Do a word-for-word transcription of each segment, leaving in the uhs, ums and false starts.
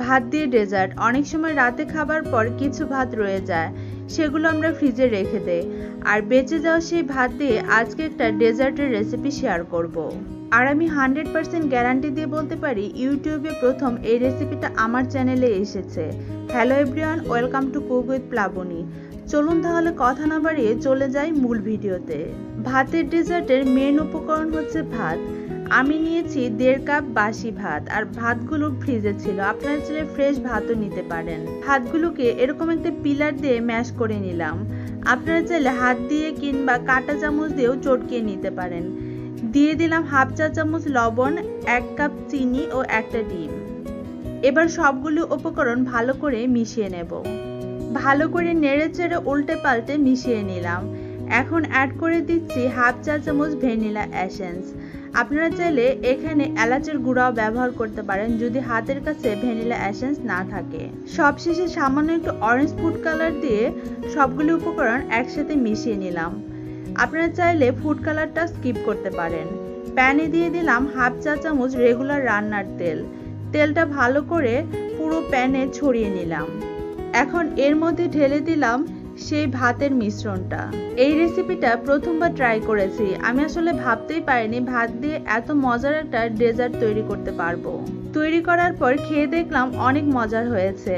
भात दिए डेजार्ट अनेक समय राते खाबार पर किछु भात रये जाय सेगुलो आमरा फ्रिजे रेखे देई और बेचे जाओया सेई भात दिए आजके एकटा डेजार्टेर रेसिपि शेयर करबो। और आमी हंड्रेड पार्सेंट ग्यारंटी दिए बोलते पारी यूट्यूबे प्रथम ए रेसिपिटा आमार चैनेले एसेछे। Hello everyone, welcome to cook with Plabani. चलुन ताहले कथा ना बाड़िये चले जाई मूल भिडियोते। भातेर डेजार्टेर मेन उपकरण हच्छे भात। आमी नियेछि देड़ कप बासी भात और भातगुलो फ्रिजे छिलो, आपनारा चाइले फ्रेश भातो निते पारेन। भातगुलोके एरकम एकटा पिलार दिये मैश करे निलाम, आपनारा चाइले हाथ दिये किंबा काटा चामच दियेओ चटके निते पारेन। दिये दिलाम हाफ चा चामच लवण, एक कप चीनी और एकटा डिम। एबार सबगुलो उपकरण भालो करे मिशिये नेब। भालो करे नेड़ेचेड़े उल्टे पाल्टे मिशिये निलाम। एखन एड करे दिच्छि हाफ चा चामच भ्यानिला एसेंस। আপনারা চাইলে এখানে এলাচের গুঁড়াও ব্যবহার করতে পারেন যদি হাতের কাছে ভ্যানিলা এসেন্স না থাকে। সবশেষে সামান্য একটু অরেঞ্জ ফুড কালার দিয়ে সবগুলো উপকরণ একসাথে মিশিয়ে নিলাম। আপনারা চাইলে ফুড কালারটা স্কিপ করতে পারেন। প্যানে দিয়ে দিলাম হাফ চা চামচ রেগুলার রান্নার তেল। তেলটা ভালো করে পুরো প্যানে ছড়িয়ে নিলাম। এখন এর মধ্যে ঢেলে দিলাম সেই ভাতের মিশ্রণটা। এই রেসিপিটা প্রথমবার ট্রাই করেছি, আমি আসলে ভাবতেই পারিনি ভাত দিয়ে এত মজার একটা ডেজার্ট তৈরি করতে পারবো। তৈরি করার পর খেয়ে দেখলাম অনেক মজার হয়েছে।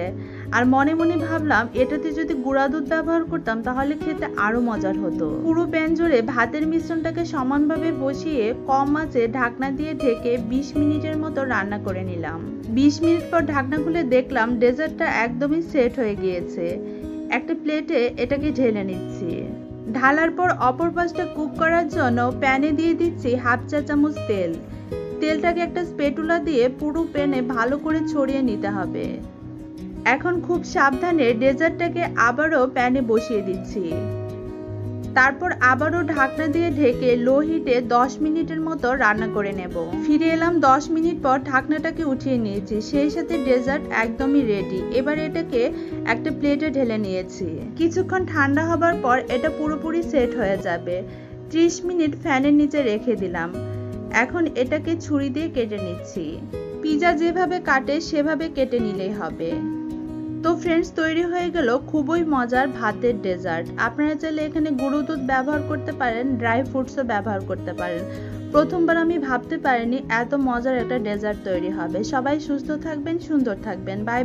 আর মনে মনে ভাবলাম এটাতে যদি গুঁড়া দুধ ব্যবহার করতাম তাহলে খেতে আরো মজার হতো। পুরো প্যান জুড়ে ভাতের মিশ্রণটাকে সমানভাবে বসিয়ে কম আঁচে ঢাকনা দিয়ে ঢেকে বিশ মিনিটের মতো রান্না করে নিলাম। বিশ মিনিট পর ঢাকনা খুলে দেখলাম ডেজার্টটা একদমই সেট হয়ে গিয়েছে। একটা প্লেটে এটাকে ঢেলে নিচ্ছি। ঢালার পর অপর পাশটা কুক করার জন্য প্যানে দিয়ে দিচ্ছি হাফ চা চামচ তেল। তেলটাকে একটা স্প্যাটুলা দিয়ে পুরো প্যানে ভালো করে ছড়িয়ে নিতে হবে। এখন খুব সাবধানে ডেজার্টটাকে আবারও প্যানে বসিয়ে দিচ্ছি। তারপর আবারও ঢাকনা দিয়ে ঢেকে লো হিটে দশ মিনিটের মতো রান্না করে নেব। ফিরে এলাম দশ মিনিট পর, ঢাকনাটাকে উঠিয়ে নিয়েছি, সেই সাথে ডেজার্ট একদমই রেডি। এবার এটাকে একটা প্লেটে ঢেলে নিয়েছি। কিছুক্ষণ ঠান্ডা হবার পর এটা পুরোপুরি সেট হয়ে যাবে। ত্রিশ মিনিট ফ্যানের নিচে রেখে দিলাম। এখন এটাকে ছুরি দিয়ে কেটে নিচ্ছি। পিজা যেভাবে কাটে সেভাবে কেটে নিলেই হবে। তো ফ্রেন্ডস, তৈরি হয়ে গেল খুবই মজার ভাতের ডেজার্ট। আপনারা চাইলে এখানে গুঁড়ো দুধ ব্যবহার করতে পারেন, ড্রাই ফ্রুটসও ব্যবহার করতে পারেন। প্রথমবার আমি ভাবতে পারিনি এত মজার একটা ডেজার্ট তৈরি হবে। সবাই সুস্থ থাকবেন, সুন্দর থাকবেন। বাই।